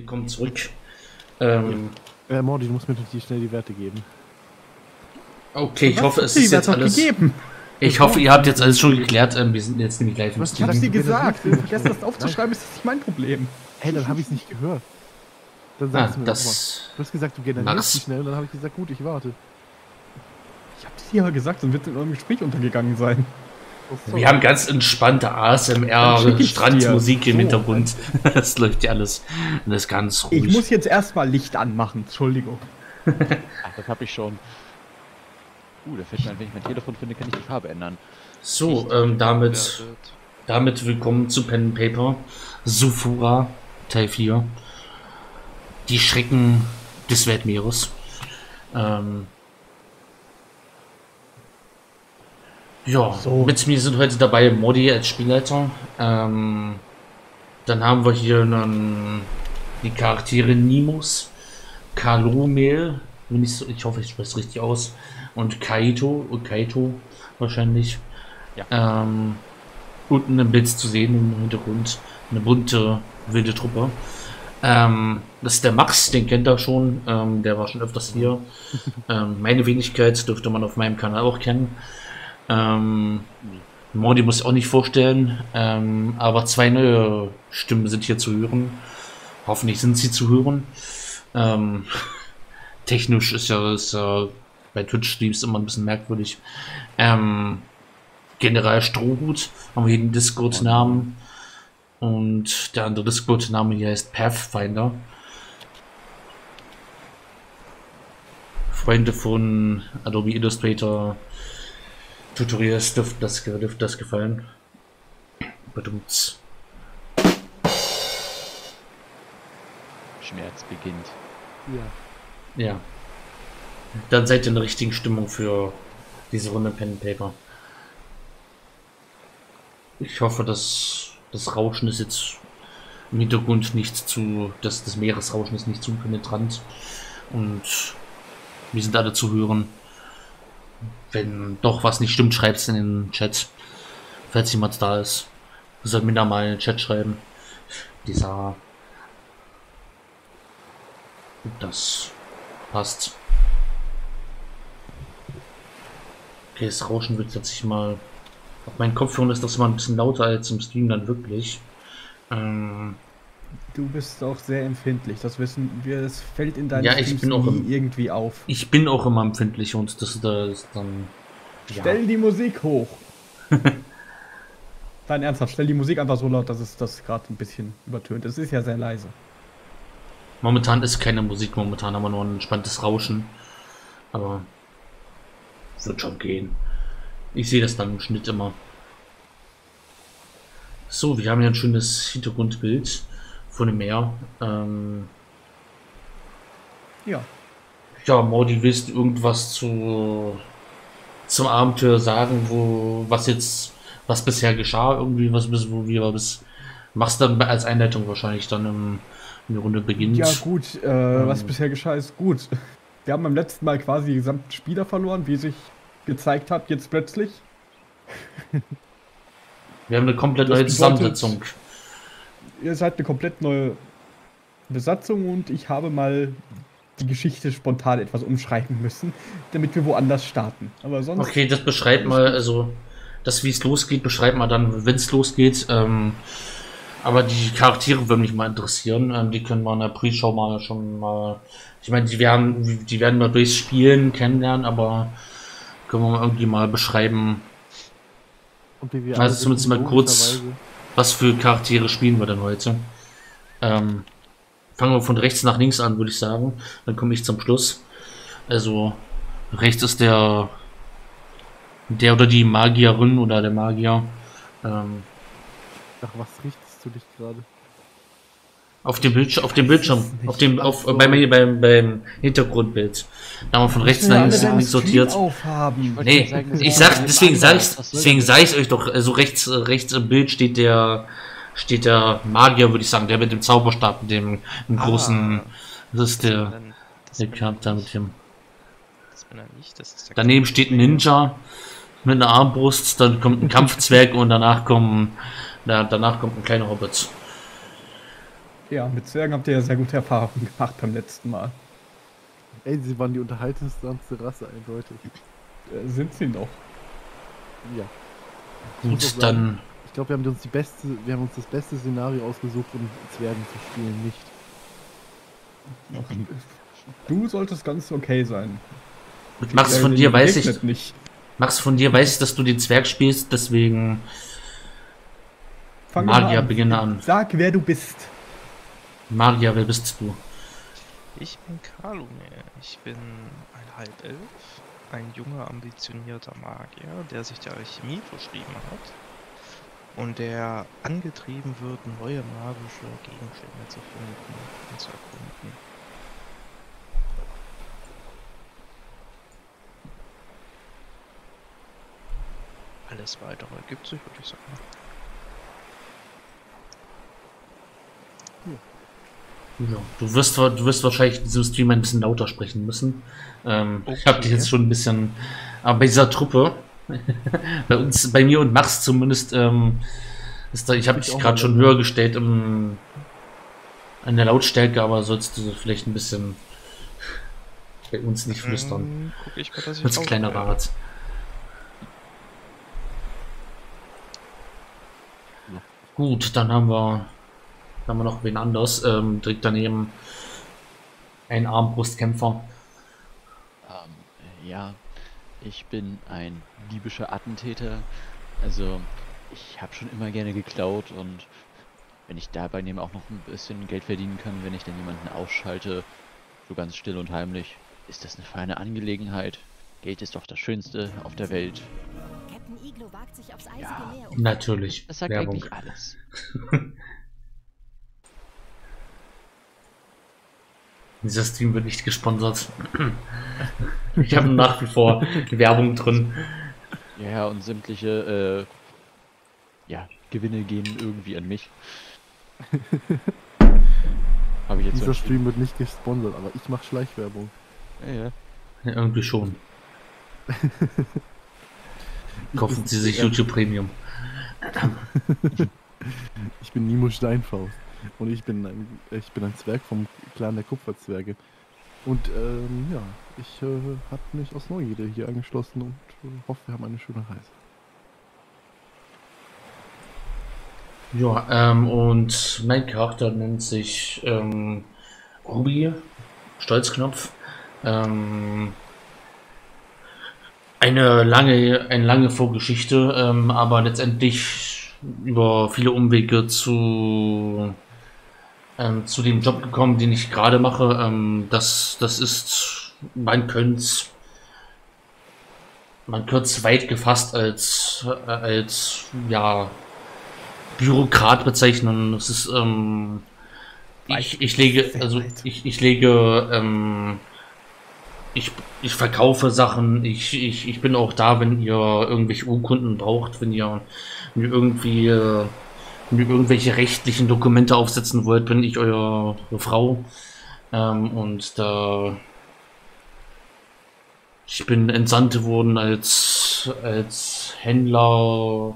Ruby kommt zurück. Mordi, du musst mir natürlich schnell die Werte geben. Okay, ich hoffe, es ist jetzt alles... Gegeben? Ich hoffe, ihr habt jetzt alles schon geklärt. Wir sind jetzt nämlich live im Stream. Was hast du gesagt? Vergesst das aufzuschreiben, ist das nicht mein Problem. Hey, dann habe ich es nicht gehört. Dann sagst du mir das. Du hast gesagt, du generierst dich schnell. Und dann habe ich gesagt, gut, ich warte. Ich habe das dir aber gesagt, dann wird es in eurem Gespräch untergegangen sein. Wir haben ganz entspannte ASMR-Strandmusik im Hintergrund. Das läuft ja alles. Und das ist ganz ruhig. Ich muss jetzt erstmal Licht anmachen. Entschuldigung. Ach, das habe ich schon. Da fällt mir ein, wenn ich mein Telefon finde, kann ich die Farbe ändern. So, damit willkommen zu Pen and Paper. Sufora, Teil 4. Die Schrecken des Weltmeeres. Ja, so. Mit mir sind heute dabei Mordi als Spielleiter. Dann haben wir hier die Charaktere Nimus, Calomel, ich hoffe, ich spreche es richtig aus, und Kaito wahrscheinlich. Ja. Unten im Bild zu sehen im Hintergrund. Eine bunte, wilde Truppe. Das ist der Max, den kennt er schon. Der war schon öfters hier. Meine Wenigkeit dürfte man auf meinem Kanal auch kennen. Mordi muss ich auch nicht vorstellen. Aber zwei neue Stimmen sind hier zu hören. Hoffentlich sind sie zu hören. Technisch ist ja bei Twitch-Streams immer ein bisschen merkwürdig. General Strohhut haben wir hier den Discord-Namen. Und der andere Discord-Name hier heißt Pathfinder. Freunde von Adobe Illustrator Tutorials dürfte das gefallen. Bedummt. Schmerz beginnt. Ja. Ja. Dann seid ihr in der richtigen Stimmung für diese Runde Pen and Paper. Ich hoffe, dass das Rauschen ist jetzt im Hintergrund nicht zu... dass das Meeresrauschen ist nicht zu penetrant. Und wir sind alle zu hören. Wenn doch was nicht stimmt, schreibt es in den Chat. Falls jemand da ist, soll mir da mal in den Chat schreiben. Dieser... Das passt. Okay, das Rauschen wird tatsächlich mal. Auf meinen Kopfhörern ist das mal ein bisschen lauter als im Stream dann wirklich. Du bist auch sehr empfindlich, das wissen wir. Es fällt in deinen irgendwie auf. Ich bin auch immer empfindlich und das ist dann. Ja. Stell die Musik hoch! Nein, ernsthaft, stell die Musik einfach so laut, dass es das gerade ein bisschen übertönt. Es ist ja sehr leise. Momentan ist keine Musik, momentan haben wir nur ein entspanntes Rauschen. Aber. Wird schon gehen. Ich sehe das dann im Schnitt immer. So, wir haben ja ein schönes Hintergrundbild von dem Meer. Ja. Ja, Mordi, willst du irgendwas zum Abenteuer sagen, was bisher geschah, irgendwie, machst dann als Einleitung wahrscheinlich dann in der Runde beginnt. Ja gut, was bisher geschah ist gut. Wir haben beim letzten Mal quasi die gesamten Spieler verloren, wie sich gezeigt hat, jetzt plötzlich. Wir haben eine komplett neue Zusammensetzung. Ihr seid eine komplett neue Besatzung und ich habe mal die Geschichte spontan etwas umschreiben müssen, damit wir woanders starten. Aber sonst. Okay, das beschreibt mal, wie es losgeht, beschreibt mal dann, wenn es losgeht. Aber die Charaktere würden mich mal interessieren. Die können wir in der Pre-Show mal schon mal. Ich meine, die werden mal durchs Spielen kennenlernen, aber können wir mal irgendwie mal beschreiben. Also zumindest mal kurz, was für Charaktere spielen wir denn heute? Fangen wir von rechts nach links an, würde ich sagen. Dann komme ich zum Schluss. Also rechts ist der oder die Magierin oder der Magier. Ach, was richtest du dich gerade? Auf dem Bildschirm, beim Hintergrundbild. Da haben wir von rechts nach links sortiert. Nee, deswegen sage ich euch doch, also rechts im Bild steht der Magier, würde ich sagen, der mit dem Zauberstab, dem großen, das ist der Charakter mit dem. Daneben steht ein Ninja mit einer Armbrust, dann kommt ein Kampfzwerg und danach kommt ein kleiner Hobbit. Ja, mit Zwergen habt ihr ja sehr gute Erfahrungen gemacht beim letzten Mal. Ey, sie waren die unterhaltsamste Rasse eindeutig. Sind sie noch? Ja. Gut, dann... Ich glaube, wir haben uns das beste Szenario ausgesucht, um Zwergen zu spielen, nicht. Du solltest ganz okay sein. Mit Max von dir weiß ich nicht. Max von dir weiß ich, dass du den Zwerg spielst, deswegen... Maria, beginne an. Sag, wer du bist. Maria, wer bist du? Ich bin Calomel. Ich bin ein Halbelf, ein junger, ambitionierter Magier, der sich der Alchemie verschrieben hat und der angetrieben wird, neue magische Gegenstände zu finden und zu erkunden. Alles Weitere ergibt sich, würde ich sagen. Ja, du wirst wahrscheinlich in diesem Stream ein bisschen lauter sprechen müssen. Okay. Ich habe dich jetzt schon ein bisschen... Aber bei dieser Truppe, bei mir und Max zumindest, ich habe dich gerade schon höher gestellt an der Lautstärke, aber sollst du vielleicht ein bisschen bei uns nicht flüstern. Guck ich mal, dass ich als kleiner Rat. Ja. Gut, dann haben wir noch wen anders, direkt daneben ein Armbrustkämpfer. Ja, ich bin ein diebischer Attentäter, also ich habe schon immer gerne geklaut und wenn ich dabei neben auch noch ein bisschen Geld verdienen kann, wenn ich dann jemanden ausschalte, so ganz still und heimlich, ist das eine feine Angelegenheit. Geld ist doch das Schönste auf der Welt. Captain Iglo wagt sich aufs eisige Meer. Natürlich. Das sagt Werbung. Eigentlich alles. Dieser Stream wird nicht gesponsert. Ich habe nach wie vor Werbung drin. Ja, und sämtliche Gewinne gehen irgendwie an mich. Habe ich jetzt. Dieser Stream wird nicht gesponsert, aber ich mache Schleichwerbung. Ja, irgendwie schon. Kaufen Sie sich YouTube Premium. Ich bin Nimo Steinfaust. Und ich bin ein Zwerg vom Clan der Kupferzwerge. Und ja, ich habe mich aus Neugierde hier angeschlossen und hoffe, wir haben eine schöne Reise. Ja, und mein Charakter nennt sich Ruby Stolzknopf. Eine lange Vorgeschichte, aber letztendlich über viele Umwege zu dem Job gekommen, den ich gerade mache. Das ist, man könnte es weit gefasst als Bürokrat bezeichnen. Es ist, ich verkaufe Sachen, ich bin auch da, wenn ihr irgendwelche Urkunden braucht, wenn ihr mir irgendwelche rechtlichen Dokumente aufsetzen wollt, bin ich eure Frau. Und da ich bin entsandt worden als Händler,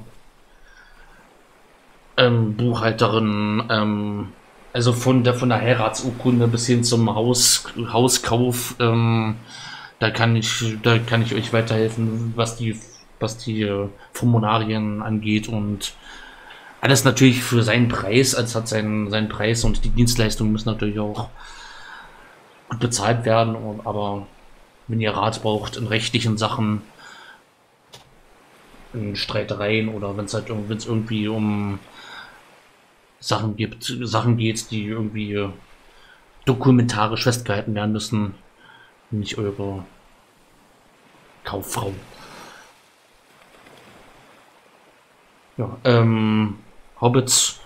Buchhalterin, also von der Heiratsurkunde bis hin zum Hauskauf, da kann ich euch weiterhelfen, was die Formularien angeht und alles natürlich für seinen Preis, also hat seinen Preis und die Dienstleistungen müssen natürlich auch gut bezahlt werden, aber wenn ihr Rat braucht in rechtlichen Sachen, in Streitereien oder wenn es irgendwie um Sachen geht, die irgendwie dokumentarisch festgehalten werden müssen, bin ich eure Kauffrau. Ja, Hobbits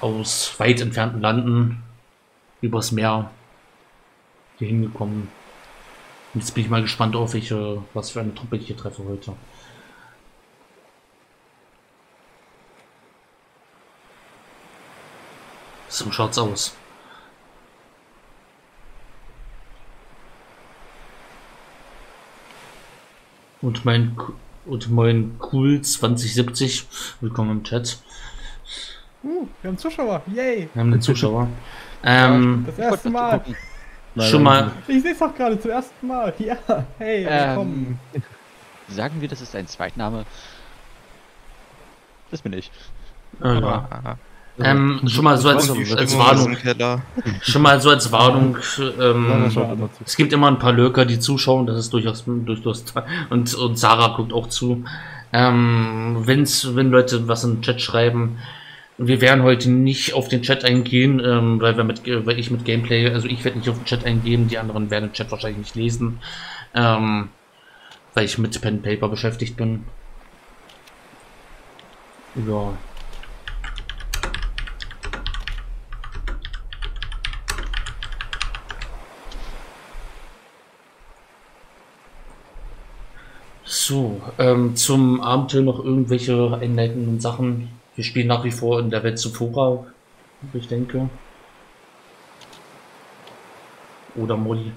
aus weit entfernten Landen übers Meer hier hingekommen. Und jetzt bin ich mal gespannt auf was für eine Truppe ich hier treffe heute. So schaut's aus. Und mein Cool 2070, willkommen im Chat. Wir haben Zuschauer, yay! Wir haben einen Zuschauer. Das erste Mal. Schon mal. Ich sehe es doch gerade zum ersten Mal. Ja, hey, willkommen. Sagen wir, das ist ein Zweitname. Das bin ich. Ja. Schon mal so als Warnung. Schon mal so als Warnung. Es gibt immer ein paar Lurker, die zuschauen. Das ist durchaus und Sarah guckt auch zu. Wenn Leute was im Chat schreiben. Wir werden heute nicht auf den Chat eingehen, weil ich mit Gameplay, also ich werde nicht auf den Chat eingehen, die anderen werden den Chat wahrscheinlich nicht lesen, weil ich mit Pen and Paper beschäftigt bin. Ja. So, zum Abenteuer noch irgendwelche einleitenden Sachen. Wir spielen nach wie vor in der Welt Sufora, ich denke. Oder Mordi.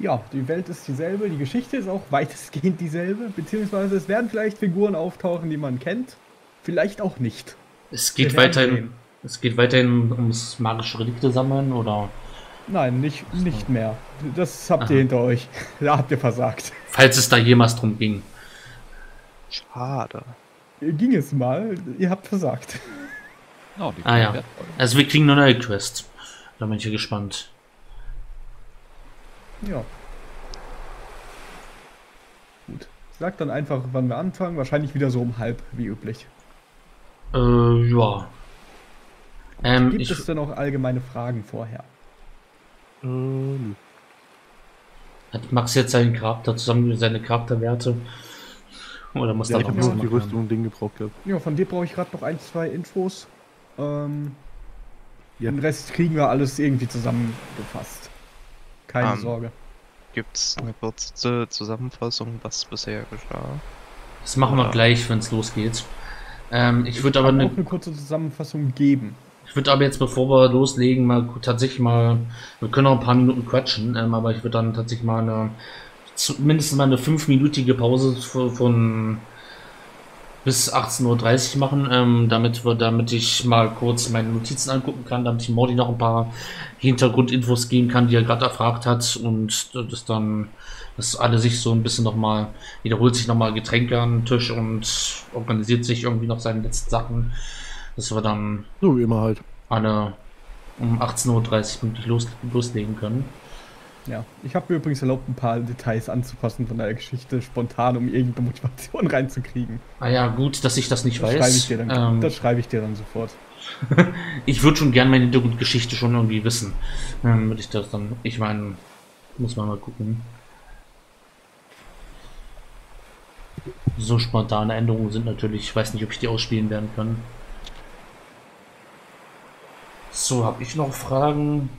Ja, die Welt ist dieselbe, die Geschichte ist auch weitestgehend dieselbe, beziehungsweise es werden vielleicht Figuren auftauchen, die man kennt, vielleicht auch nicht. Es geht weiterhin ums magische Relikte sammeln, oder? Nein, nicht mehr. Das habt ihr hinter euch. Da habt ihr versagt. Falls es da jemals drum ging. Schade. Ging es mal, ihr habt versagt. Oh, ja. Also wir kriegen eine neue Quest. Da bin ich gespannt. Ja. Gut. Sagt dann einfach, wann wir anfangen. Wahrscheinlich wieder so um halb, wie üblich. Ja. Gibt es denn auch allgemeine Fragen vorher? Hat Max jetzt seinen Charakter zusammen, seine Charakterwerte? Oder muss ja, da noch die Rüstung und Ding gebraucht gehabt. Ja, von dir brauche ich gerade noch ein, zwei Infos. Den Rest kriegen wir alles irgendwie zusammengefasst. Keine Sorge. Gibt es eine kurze Zusammenfassung, was bisher geschah? Das machen wir gleich, wenn es losgeht. Ich würde aber eine kurze Zusammenfassung geben. Ich würde aber jetzt, bevor wir loslegen, mal tatsächlich mal. Wir können noch ein paar Minuten quatschen, aber ich würde dann tatsächlich mal eine. Mindestens mal eine 5-minütige Pause von bis 18:30 Uhr machen, damit ich mal kurz meine Notizen angucken kann, damit ich Mordi noch ein paar Hintergrundinfos geben kann, die er gerade erfragt hat, und dass alle sich so ein bisschen nochmal, wiederholt sich nochmal Getränke an den Tisch und organisiert sich irgendwie noch seine letzten Sachen, dass wir dann so wie immer halt alle um 18:30 Uhr loslegen können. Ja, ich habe mir übrigens erlaubt, ein paar Details anzupassen von der Geschichte, spontan, um irgendeine Motivation reinzukriegen. Ah ja, gut, dass ich das nicht weiß. Das schreibe ich dir dann sofort. Ich würde schon gerne meine Hintergrundgeschichte schon irgendwie wissen. Würde ich das dann, ich meine, muss man mal gucken. So spontane Änderungen sind natürlich, ich weiß nicht, ob ich die ausspielen werden kann. So, habe ich noch Fragen?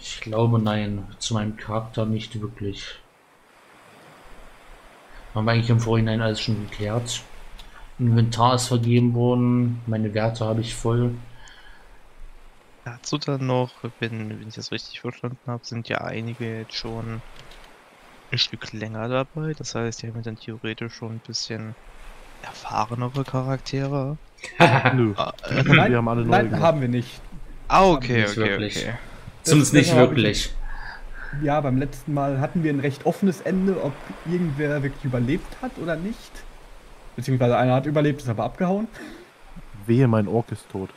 Ich glaube, nein. Zu meinem Charakter nicht wirklich. Haben wir eigentlich im Vorhinein alles schon geklärt. Inventar ist vergeben worden. Meine Werte habe ich voll. Dazu dann noch, wenn ich das richtig verstanden habe, sind ja einige jetzt schon ein Stück länger dabei. Das heißt, die haben dann theoretisch schon ein bisschen erfahrenere Charaktere. Nö. Nein, wir haben alle neue gemacht. Haben wir nicht. Ah, okay, okay. Zumindest nicht wirklich. Ja, beim letzten Mal hatten wir ein recht offenes Ende, ob irgendwer wirklich überlebt hat oder nicht. Beziehungsweise einer hat überlebt, ist aber abgehauen. Wehe, mein Ork ist tot.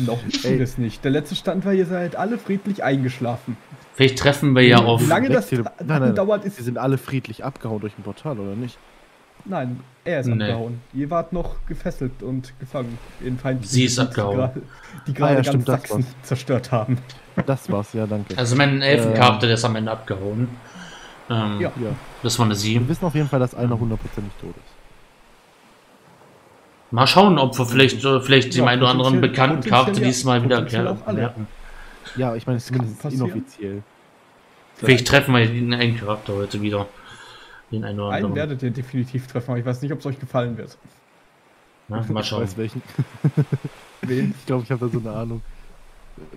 Noch vieles nicht. Der letzte Stand war, ihr seid alle friedlich eingeschlafen. Vielleicht treffen wir ja auf... Wie lange das dauert, ist... Sie sind alle friedlich abgehauen durch ein Portal, oder nicht? Nein, er ist abgehauen. Ihr wart noch gefesselt und gefangen. In Sie ist abgehauen. Die gerade ganz Sachsen zerstört haben. Das war's, ja, danke. Also mein Elfencharakter, der ist am Ende abgehauen. Ja. Das war eine Sie. Wir wissen auf jeden Fall, dass einer 100% tot ist. Mal schauen, ob wir vielleicht dem einen oder anderen bekannten Charakter diesmal wieder erkennen. Ja, ich meine, es ist zumindest inoffiziell. Vielleicht treffen wir einen Charakter heute wieder. Einen werdet ihr definitiv treffen, aber ich weiß nicht, ob es euch gefallen wird. Na, mal schauen. Ich weiß welchen. Wen? Ich glaube, ich habe da so eine Ahnung.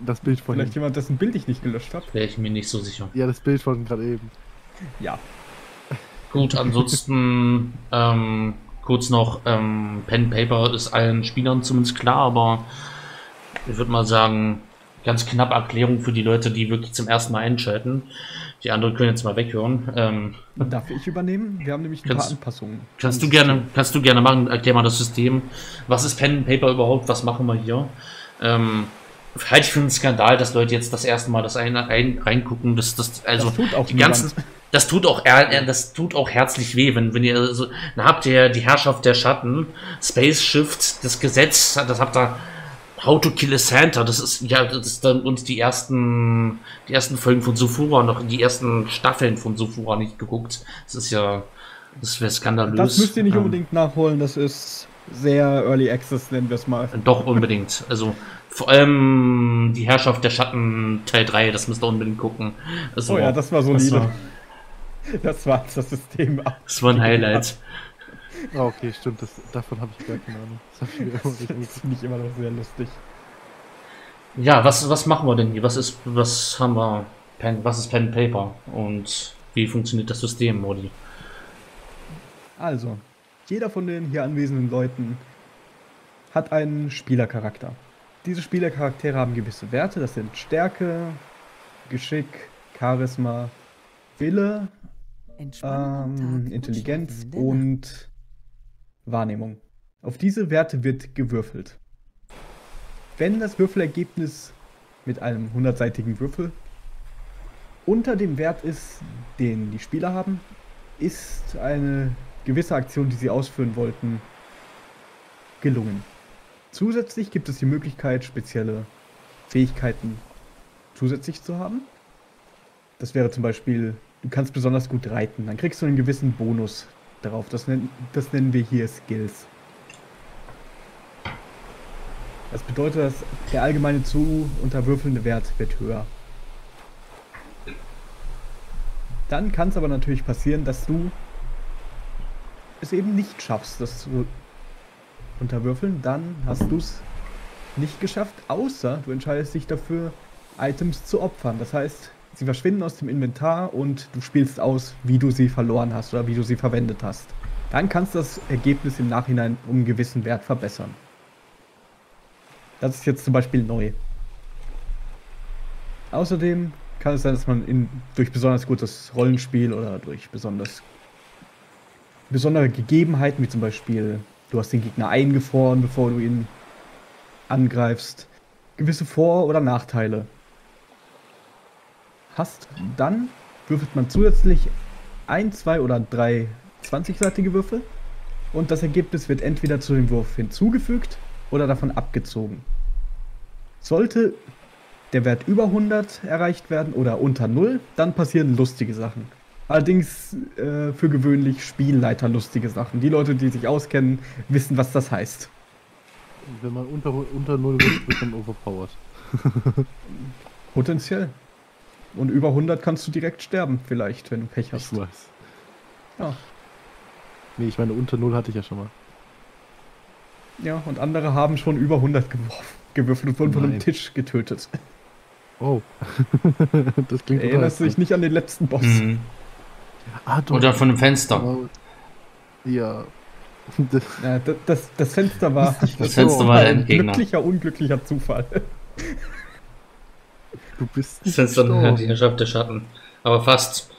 Das Bild von vielleicht jemand, dessen Bild ich nicht gelöscht habe. Wäre ich mir nicht so sicher. Ja, das Bild von gerade eben. Ja. Gut, ansonsten Kurz noch, Pen and Paper ist allen Spielern zumindest klar, aber ich würde mal sagen, ganz knapp Erklärung für die Leute, die wirklich zum ersten Mal einschalten. Die anderen können jetzt mal weghören. Darf ich übernehmen? Wir haben nämlich ein paar Anpassungen. Kannst du gerne machen. Erklär mal das System. Was ist Pen and Paper überhaupt? Was machen wir hier? Halte ich für einen Skandal, dass Leute jetzt das erste Mal das reingucken. Das tut auch herzlich weh, wenn ihr so, dann habt ihr die Herrschaft der Schatten, Space Shift, das Gesetz, das habt ihr. How to kill a Santa, das ist ja, das ist dann uns die ersten Folgen von Sufora, noch die ersten Staffeln von Sufora nicht geguckt. Das ist ja, das wäre skandalös. Das müsst ihr nicht unbedingt nachholen, das ist sehr Early Access, nennen wir es mal. Doch, unbedingt. Also vor allem die Herrschaft der Schatten Teil 3, das müsst ihr unbedingt gucken. Also, oh ja, das war solide. Das war das System. Das war ein Highlight. Ah, okay, stimmt, davon habe ich gar keine Ahnung. Das finde ich immer noch sehr lustig. Ja, was machen wir denn hier? Was ist Pen and Paper? Und wie funktioniert das System, Mordi? Also, jeder von den hier anwesenden Leuten hat einen Spielercharakter. Diese Spielercharaktere haben gewisse Werte, das sind Stärke, Geschick, Charisma, Wille, Intelligenz und Wahrnehmung. Auf diese Werte wird gewürfelt. Wenn das Würfelergebnis mit einem 100-seitigen Würfel unter dem Wert ist, den die Spieler haben, ist eine gewisse Aktion, die sie ausführen wollten, gelungen. Zusätzlich gibt es die Möglichkeit, spezielle Fähigkeiten zusätzlich zu haben. Das wäre zum Beispiel, du kannst besonders gut reiten, dann kriegst du einen gewissen Bonus darauf. Das nennen wir hier Skills. Das bedeutet, dass der allgemeine zu unterwürfelnde Wert wird höher. Dann kann es aber natürlich passieren, dass du es eben nicht schaffst, das zu unterwürfeln. Dann hast du es nicht geschafft, außer du entscheidest dich dafür, Items zu opfern. Das heißt, sie verschwinden aus dem Inventar und du spielst aus, wie du sie verloren hast oder wie du sie verwendet hast. Dann kannst du das Ergebnis im Nachhinein um einen gewissen Wert verbessern. Das ist jetzt zum Beispiel neu. Außerdem kann es sein, dass man durch besonders gutes Rollenspiel oder durch besondere Gegebenheiten, wie zum Beispiel du hast den Gegner eingefroren, bevor du ihn angreifst, gewisse Vor- oder Nachteile hast. Dann würfelt man zusätzlich 1, 2 oder 3 20-seitige Würfel und das Ergebnis wird entweder zu dem Wurf hinzugefügt oder davon abgezogen. Sollte der Wert über 100 erreicht werden oder unter 0, dann passieren lustige Sachen. Allerdings für gewöhnlich Spielleiter lustige Sachen. Die Leute, die sich auskennen, wissen, was das heißt. Wenn man unter 0 wird man overpowered. Potenziell. Und über 100 kannst du direkt sterben, vielleicht, wenn du Pech hast. Ich weiß. Ja. Nee, ich meine, unter 0 hatte ich ja schon mal. Ja, und andere haben schon über 100 gewürfelt und wurden von einem Tisch getötet. Oh. Das klingt Erinnerst du dich nicht an den letzten Boss? Mhm. Ah, oder von einem Fenster. Ja. Das Fenster war ein glücklicher, unglücklicher Zufall. Du bist nicht gestorben. Die Herrschaft der Schatten. Aber fast.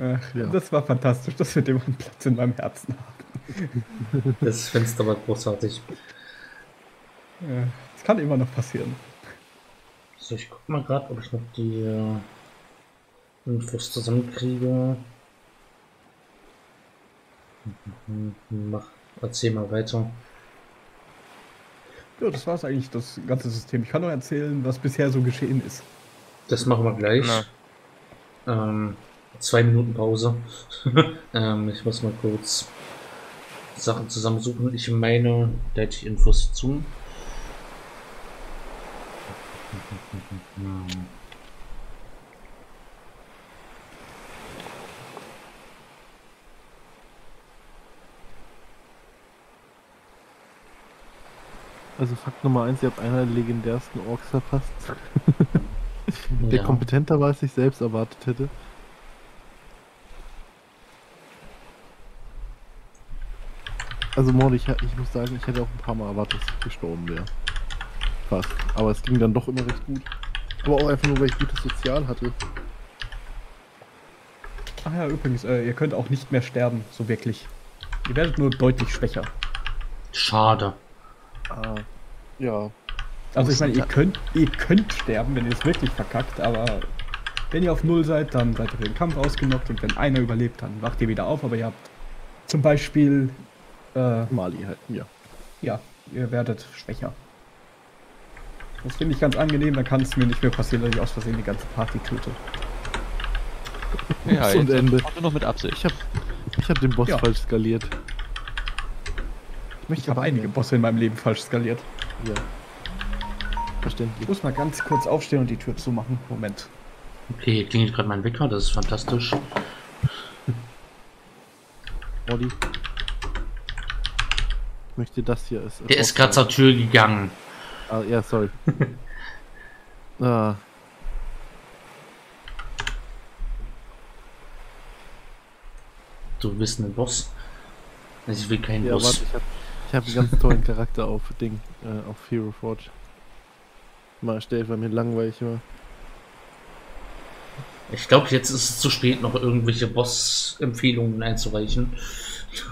Ach, ja. Das war fantastisch, dass wir den Platz in meinem Herzen haben. Das Fenster war großartig. Ja, das kann immer noch passieren. So, ich guck mal gerade, ob ich noch die Infos zusammenkriege. Erzähl mal weiter. Ja, das war es eigentlich, das ganze System. Ich kann nur erzählen, was bisher so geschehen ist. Das machen wir gleich. 2 Minuten Pause. Ich muss mal kurz Sachen zusammensuchen. Ich meine, da hätte ich Infos zu. Also Fakt Nummer 1, ihr habt einer der legendärsten Orks verpasst. Der ja kompetenter war, als ich selbst erwartet hätte. Also Mordi, ich muss sagen, ich hätte auch ein paar Mal erwartet, dass ich gestorben wäre. Fast. Aber es ging dann doch immer recht gut. Aber auch einfach nur, weil ich gutes Sozial hatte. Ach ja, übrigens, ihr könnt auch nicht mehr sterben, so wirklich. Ihr werdet nur deutlich schwächer. Schade. Ja. Also ich meine, ihr könnt sterben, wenn ihr es wirklich verkackt, aber wenn ihr auf Null seid, dann seid ihr für den Kampf ausgenockt und wenn einer überlebt, dann wacht ihr wieder auf, aber ihr habt zum Beispiel Mali halt, ja. Ja, ihr werdet schwächer. Das finde ich ganz angenehm, dann kann es mir nicht mehr passieren, dass ich aus Versehen die ganze Party töte. Ja, und Ende. Nur noch mit Absicht. Ich hab den Boss falsch skaliert. Ich habe einige Bosse in meinem Leben falsch skaliert. Ja. Verständlich. Ich muss mal ganz kurz aufstehen und die Tür zumachen. Moment. Okay, hier klingelt gerade mein Wecker, das ist fantastisch. Mordi. Ich möchte das hier ist. Der ist gerade zur Tür gegangen. Ah, ja, sorry. Ah. Du bist ein Boss. Also ich will keinen Boss. Warte, ich hab einen ganz tollen Charakter auf Ding, auf Hero Forge. Mal erstellt, weil mir langweilig war. Ich glaube, jetzt ist es zu spät, noch irgendwelche Boss-Empfehlungen einzureichen.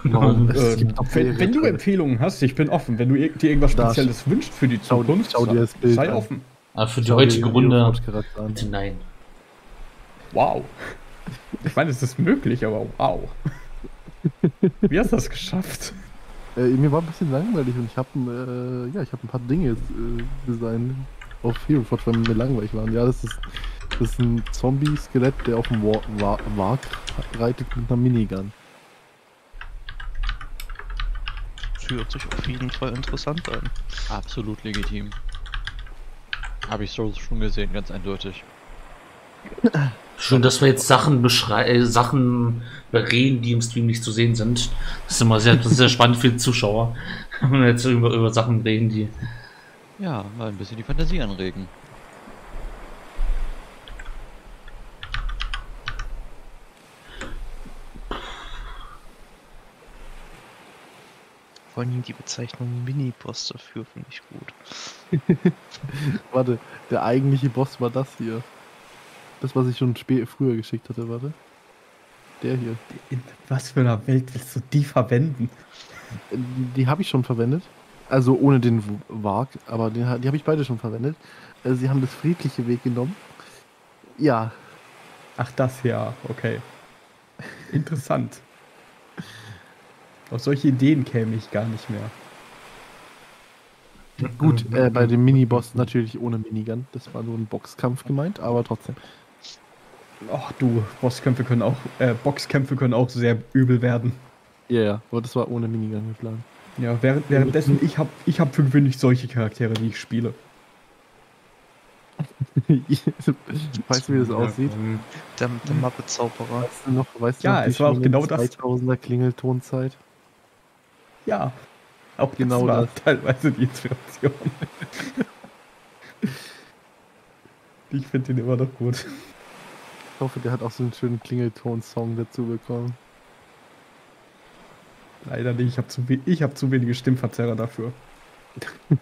Nein, wenn du Empfehlungen hast, ich bin offen. Wenn du dir irgendwas Spezielles wünschst für die Zukunft, sei offen. Aber für die heutige Runde, bitte nein. Wow. Ich meine, es ist möglich, aber wow. Wie hast du das geschafft? Mir war ein bisschen langweilig und ich habe ich hab ein paar Dinge designt auf Hero Forge, weil mir langweilig waren. Ja, das ist ein Zombie-Skelett, der auf dem Warg reitet mit einer Minigun. Das hört sich auf jeden Fall interessant an. Absolut legitim. Habe ich so schon gesehen, ganz eindeutig. Schön, dass wir jetzt Sachen bereden, die im Stream nicht zu sehen sind. Das ist immer sehr, sehr spannend für die Zuschauer. Wenn wir jetzt über Sachen reden, die... Ja, mal ein bisschen die Fantasie anregen. Vor allem die Bezeichnung Mini-Boss dafür finde ich gut. Warte, der eigentliche Boss war das hier. Das, was ich schon früher geschickt hatte, warte. Der hier. In was für einer Welt willst du die verwenden? Die habe ich schon verwendet. Also ohne den Warg, aber die habe ich beide schon verwendet. Also sie haben das friedliche Weg genommen. Ja. Ach, das ja, okay. Interessant. Auf solche Ideen käme ich gar nicht mehr. Gut, bei dem Mini-Boss natürlich ohne Minigun. Das war nur ein Boxkampf gemeint, aber trotzdem. Ach du, Boxkämpfe können auch sehr übel werden. Ja, ja, aber das war ohne Minigun geplant. Ja, währenddessen, ich hab für gewöhnlich solche Charaktere, die ich spiele. Weißt du, wie das aussieht? Der Mappe-Zauberer. Weißt du noch, es war auch genau das. 2000er Klingeltonzeit. Ja, auch genau das war teilweise die Inspiration. Ich finde den immer noch gut. Ich hoffe, der hat auch so einen schönen Klingelton-Song dazu bekommen. Leider nicht, ich hab zu wenige Stimmverzerrer dafür,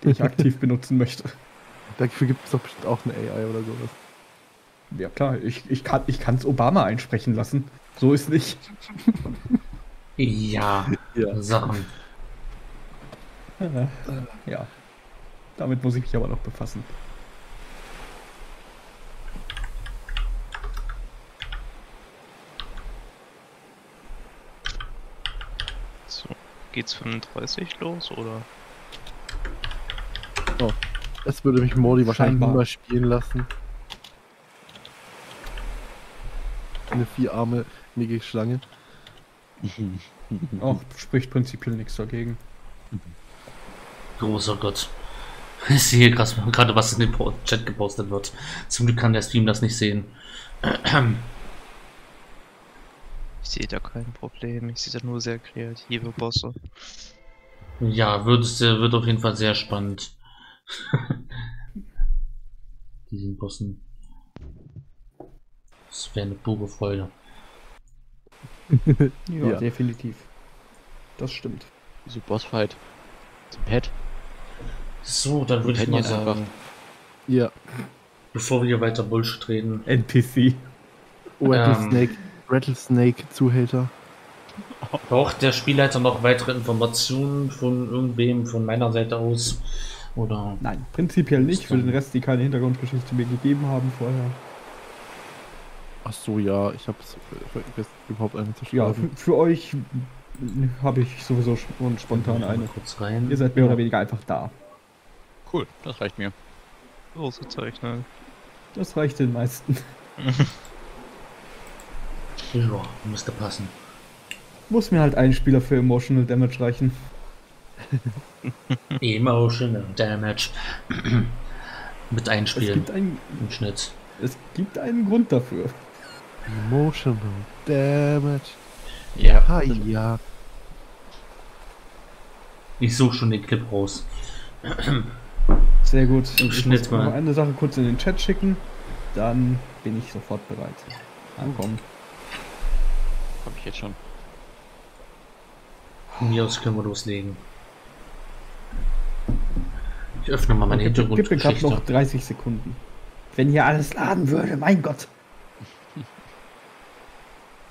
die ich aktiv benutzen möchte. Dafür gibt es doch bestimmt auch eine AI oder sowas. Ja klar, ich kann's Obama einsprechen lassen. So ist nicht. Ja, Sachen. Ja. Damit muss ich mich aber noch befassen. So, geht's 35 los, oder? Oh, das würde mich Mordi wahrscheinlich immer spielen lassen. Eine vierarme, nickige Schlange. Auch spricht prinzipiell nichts dagegen. Großer Gott. Ich sehe gerade, was in den Chat gepostet wird. Zum Glück kann der Stream das nicht sehen. Ich sehe da kein Problem. Ich sehe da nur sehr kreative Bosse. Ja, wird auf jeden Fall sehr spannend. Diesen Bossen. Das wäre eine pure Freude. Ja, definitiv. Das stimmt. diese Bossfight zum Pad. So, dann würde ich mal sagen. Einfach. Ja. Bevor wir hier weiter Bullshit reden. NPC. Rattlesnake. Rattlesnake-Zuhälter. Braucht der Spielleiter noch weitere Informationen von irgendwem von meiner Seite aus? Oder? Nein, prinzipiell nicht. Für den Rest, die keine Hintergrundgeschichte mir gegeben haben vorher. Ach so, ja, ich habe überhaupt eine zu schreiben. Ja, für euch habe ich sowieso spontan eine. Kurz rein. Ihr seid mehr oder weniger einfach da. Cool, das reicht mir. Große Zeichner. Das reicht den meisten. Ja, müsste passen. Muss mir halt ein Spieler für Emotional Damage reichen. Emotional Damage. Mit einspielen. Es gibt einen, im Schnitt. Es gibt einen Grund dafür. Emotional Damage. Ja. Ah, ja. Ich suche schon den Clip raus. Sehr gut. Im Schnitt mal. Ich muss eine Sache kurz in den Chat schicken. Dann bin ich sofort bereit. Ankommen. Hab ich jetzt schon. Von mir aus können wir loslegen. Ich öffne mal meine Hintergrundgeschichte. Ich habe noch 30 Sekunden. Wenn hier alles laden würde, mein Gott.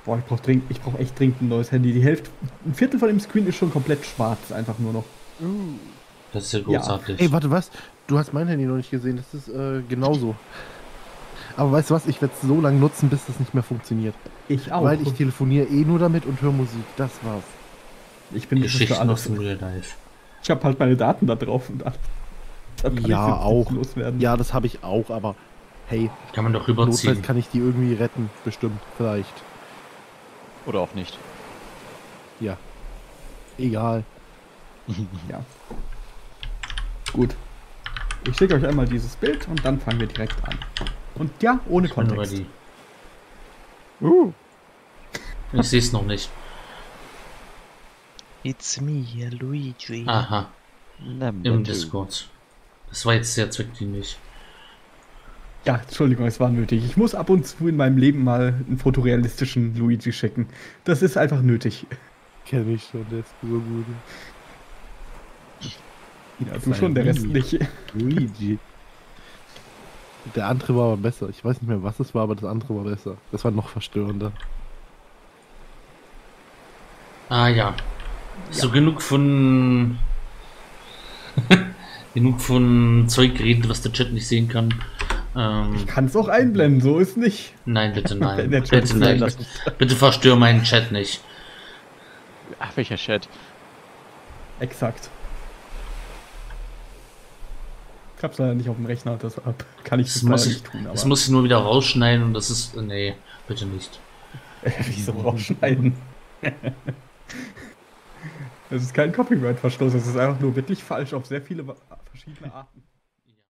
Boah, ich brauch echt dringend ein neues Handy. Die Hälfte, ein Viertel von dem Screen ist schon komplett schwarz, einfach nur noch. Das ist ja großartig. Ja. Ey, warte, was? Du hast mein Handy noch nicht gesehen, das ist genauso. Aber weißt du was, ich werde es so lange nutzen, bis das nicht mehr funktioniert. Ich auch. Weil ich telefoniere eh nur damit und höre Musik, das war's. Ich bin bestimmt für alles. Ich habe halt meine Daten da drauf und alles. Ja, auch. Ja, das habe ich auch, aber hey. Kann man doch rüberziehen. Notfalls kann ich die irgendwie retten, bestimmt, vielleicht. Oder auch nicht. Ja. Egal. Ja. Gut. Ich schicke euch einmal dieses Bild und dann fangen wir direkt an. Und ja, ohne Kontext. Ich sehe es noch nicht. It's me, Luigi. Aha. Im Discord. Das war jetzt sehr zweckdienlich. Ja, Entschuldigung, es war nötig. Ich muss ab und zu in meinem Leben mal einen fotorealistischen Luigi schicken. Das ist einfach nötig. Kenn ich schon, der ist so gut. Ja, du schon, der Rest nicht. Luigi. Der andere war aber besser. Ich weiß nicht mehr, was es war, aber das andere war besser. Das war noch verstörender. Ah ja. So, genug von Zeug reden, was der Chat nicht sehen kann. Ich kann es auch einblenden, so ist nicht. Nein, bitte nein. Bitte nein. Bitte verstör meinen Chat nicht. Ach, welcher Chat? Exakt. Ich hab's leider nicht auf dem Rechner, deshalb kann ich das nicht tun. Aber das muss ich nur wieder rausschneiden und das ist... Nee, bitte nicht. Wieso rausschneiden? Das ist kein Copyright-Verstoß, das ist einfach nur wirklich falsch auf sehr viele verschiedene Arten.